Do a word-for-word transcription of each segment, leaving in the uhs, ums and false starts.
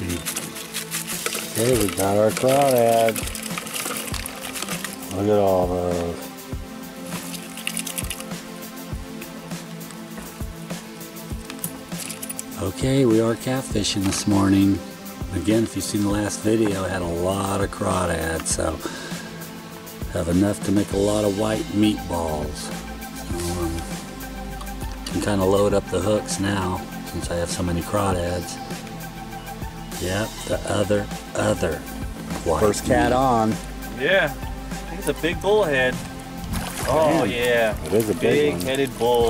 be. Okay, we got our crawdad. Look at all those. Okay, we are catfishing this morning. Again, if you've seen the last video, I had a lot of crawdads, so have enough to make a lot of white meatballs. So, um, can kind of load up the hooks now since I have so many crawdads. Yep, the other other white first cat meat. On. Yeah, I think it's a big bullhead. Oh man, yeah, it is a big, big headed bull.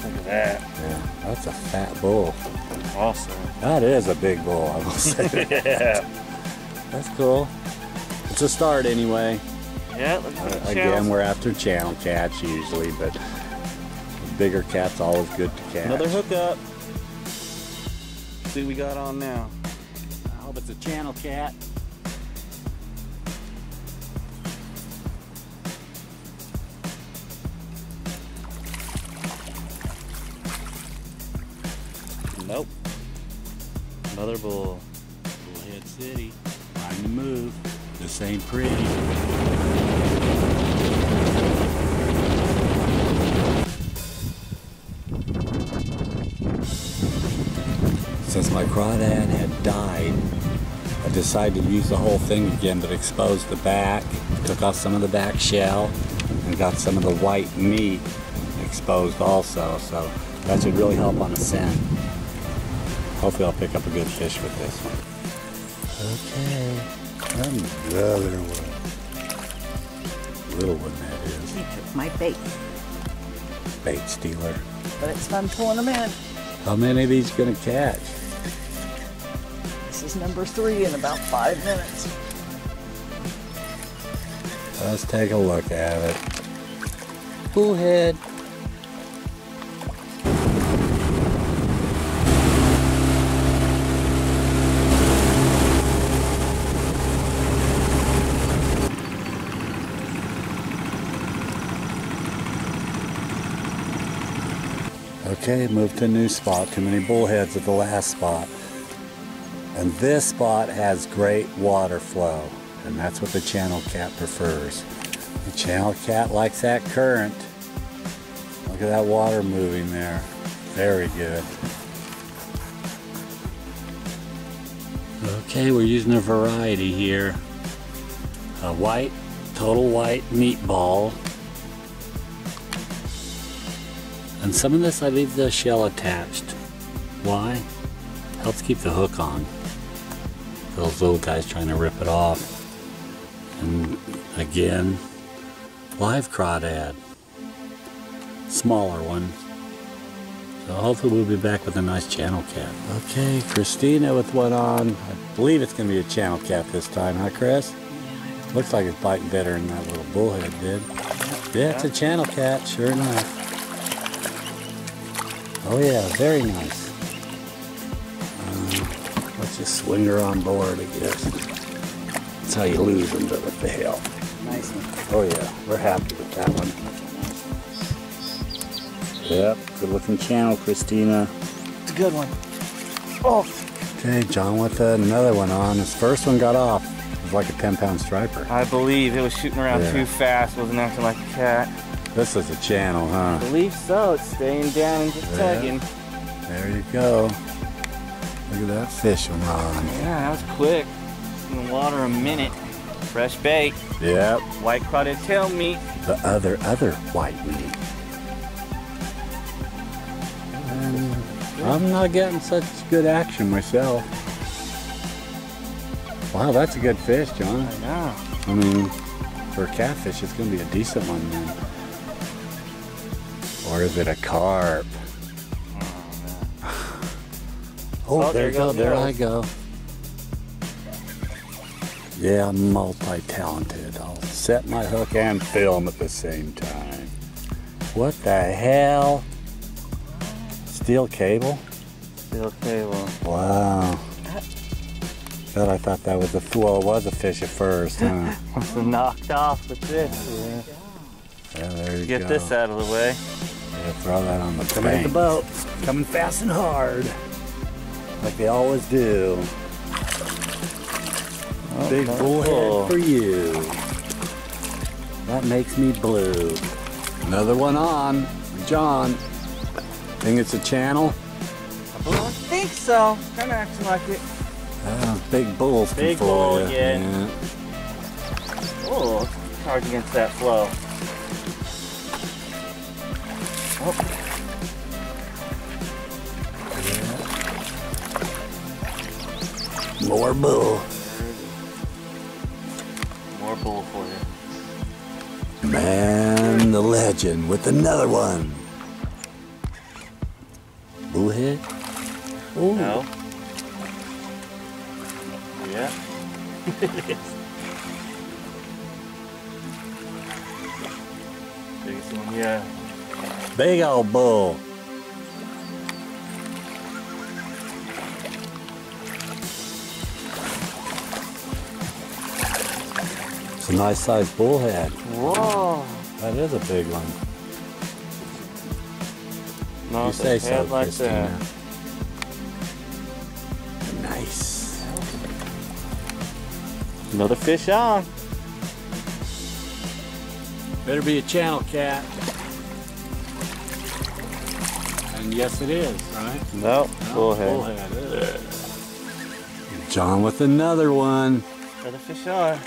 Look at that. Yeah, that's a fat bull. Awesome. That is a big bull, I will say. Yeah. That's cool. It's a start anyway. Yeah. Let's uh, again, channels. We're after channel cats usually, but bigger cats always good to catch. Another hookup. Let's see what we got on now. I hope it's a channel cat. Nope. Another bull. Bullhead City. Time to move. This ain't pretty. Since my crawdad had died, I decided to use the whole thing again, but exposed the back, took off some of the back shell, and got some of the white meat exposed also, so that should really help on the scent. Hopefully I'll pick up a good fish with this one. Okay, another one. Little one that is. He took my bait. Bait stealer. But it's fun pulling them in. How many of these are gonna catch? This is number three in about five minutes. Let's take a look at it. Bullhead. Okay, moved to a new spot. Too many bullheads at the last spot. And this spot has great water flow. And that's what the channel cat prefers. The channel cat likes that current. Look at that water moving there. Very good. Okay, we're using a variety here. A white, total white meatball. And some of this I leave the shell attached. Why? Helps keep the hook on. Those little guys trying to rip it off. And again, live crawdad. Smaller one. So hopefully we'll be back with a nice channel cat. Okay, Christina with one on. I believe it's gonna be a channel cat this time, huh Chris? Yeah. Looks like it's biting better than that little bullhead did. Yeah, it's a channel cat, sure enough. Oh yeah, very nice. Um, let's just swing her on board, I guess. That's how you lose them to the tail. Nice one. Oh yeah, we're happy with that one. Yep, good looking channel, Christina. It's a good one. Oh! Okay, John with another one on. His first one got off. It was like a ten pound striper. I believe it was shooting around yeah. too fast, wasn't acting like a cat. This is a channel, huh? I believe so. It's staying down and just yeah. tugging. There you go. Look at that fish on. Yeah, that was quick. It's in the water a minute. Fresh bait. Yep. White crawdad tail meat. The other, other white meat. And I'm not getting such good action myself. Wow, that's a good fish, John. I know. I mean, for a catfish, it's going to be a decent one, then. Or is it a carp? Oh, oh, oh there you go, there I go. Yeah, I'm multi-talented. I'll set my hook and film at the same time. What the hell? Steel cable? Steel cable. Wow. God, I thought that was a fool. Well, it was a fish at first, huh? Must have knocked off with this. Yeah, yeah there you Get go. Get this out of the way. Yeah, throw that on the Coming at the boat. Coming fast and hard. like they always do. Oh, big bullhead cool. for you. That makes me blue. Another one on. John. Think it's a channel? I don't think so. Kind of acting like it. Uh, big bull. Big bull again. Yeah. Oh, it's hard against that flow. Oh. More bull. More bull for you. Man, the legend with another one. Bullhead? Oh. No. Yeah. Biggest one, yeah. Big old bull. It's a nice sized bullhead. Whoa! That is a big one. No, you say so, like Christina. That. Nice. Another fish on. Better be a channel cat. And yes, it is, right? Nope, no, bullhead. bullhead. John with another one. Another fish on.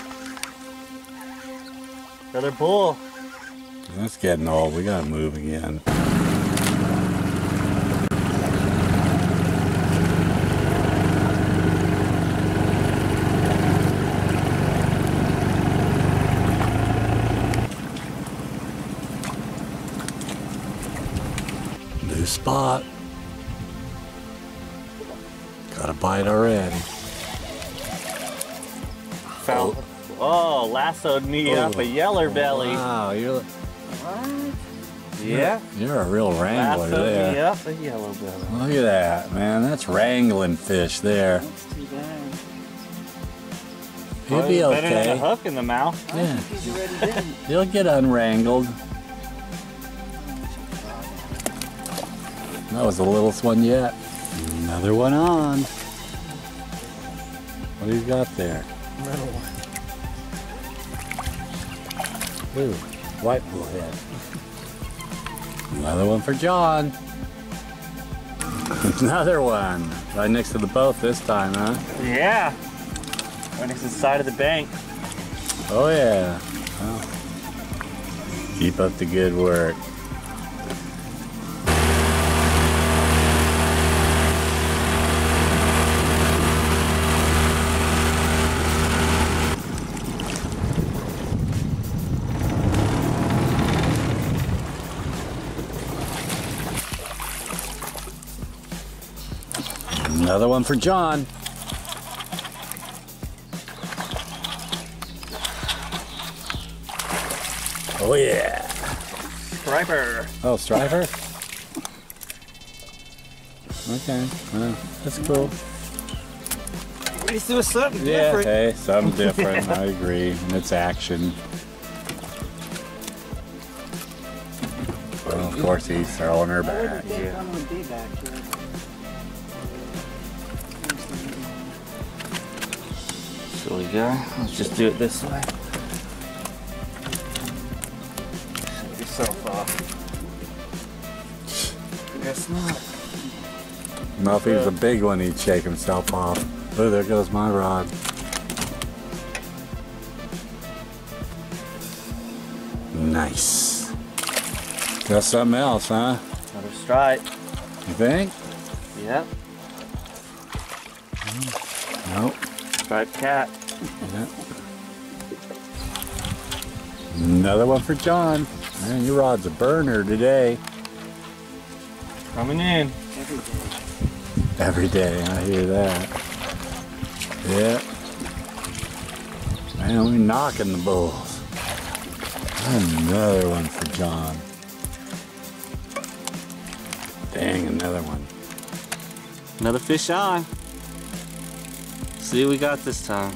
Another bull. That's getting old. We gotta move again. New spot. Got a bite already. Found. Oh, lassoed me oh. up a yeller belly. Wow, you're what? Yeah. You're, you're a real wrangler lassoed there. Me up a yellow belly. Look at that, man. That's wrangling fish there. That's too bad. He'll well, be okay. Better than a hook in the mouth. Yeah. He'll get unwrangled. That was the littlest one yet. Another one on. What do you got there? Little one. Ooh, white bullhead. Another one for John. Another one. Right next to the boat this time, huh? Yeah. Right next to the side of the bank. Oh, yeah. Oh. Keep up the good work. Another one for John. Oh yeah. Striper. Oh, striper? Okay, well, that's cool. Let's do something yeah, different. Yeah, hey, something different, I agree. And it's action. Well, of course he's throwing her back. Yeah. There we go. Let's just do it this way. Set yourself off. Guess not. No, if he was a big one, he'd shake himself off. Oh, there goes my rod. Nice. Got something else, huh? Another stripe. You think? Yep. Nope. Striped cat. Yeah. Another one for John. Man, your rod's a burner today. Coming in. Every day. Every day, I hear that. Yeah. Man, we're knocking the bulls. Another one for John. Dang, another one. Another fish on. See what we got this time.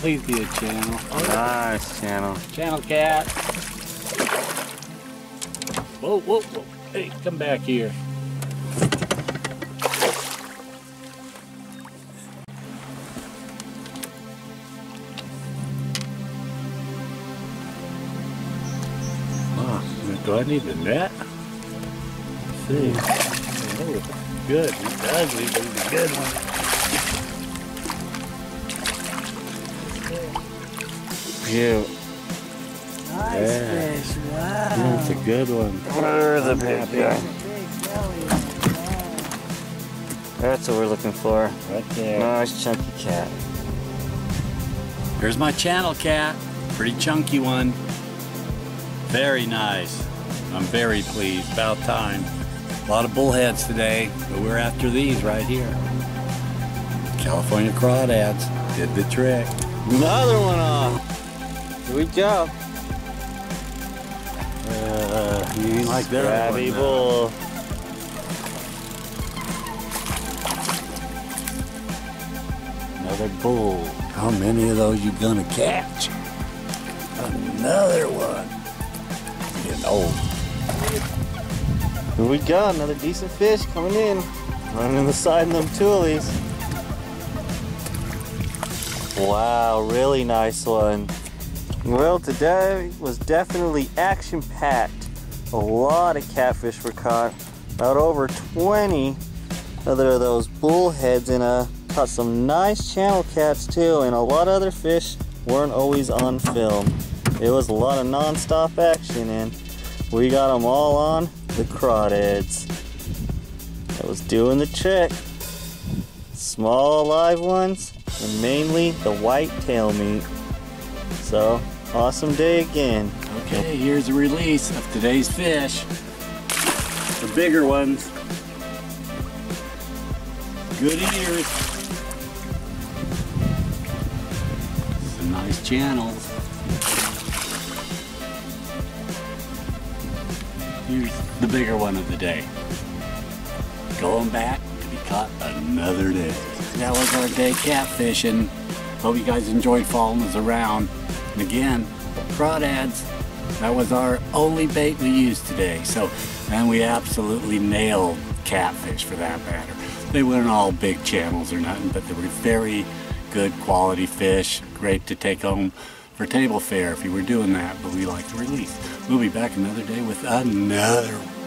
Please be a channel. Nice channel. Channel cat. Whoa, whoa, whoa. Hey, come back here. Oh, do I need the net? Let's see. Oh, good. He does leave a good one. Cute. Nice yeah. Fish, wow. Yeah, that's a good one. There's a big guy. That's what we're looking for. Right there. Nice chunky cat. Here's my channel cat. Pretty chunky one. Very nice. I'm very pleased. About time. A lot of bullheads today, but we're after these right here. California crawdads did the trick. Another one off. Here we go. Uh, he's like crabby bull. Another bull. How many of those you gonna catch? Another one. I'm getting old. Here we go. Another decent fish coming in. Running inside them toolies. Wow, really nice one. Well, today was definitely action-packed. A lot of catfish were caught. About over twenty other of those bullheads, and uh, caught some nice channel cats too. And a lot of other fish weren't always on film. It was a lot of non-stop action, and we got them all on the crawdads. That was doing the trick. Small live ones, and mainly the white tail meat. So, awesome day again. Okay, here's a release of today's fish. The bigger ones. Good ears. Some nice channels. Here's the bigger one of the day. Going back to be caught another day. That was our day catfishing. Hope you guys enjoyed following us around. And again, crawdads, that was our only bait we used today. So, and we absolutely nailed catfish for that matter. They weren't all big channels or nothing, but they were very good quality fish. Great to take home for table fare if you were doing that, but we like to release. We'll be back another day with another one.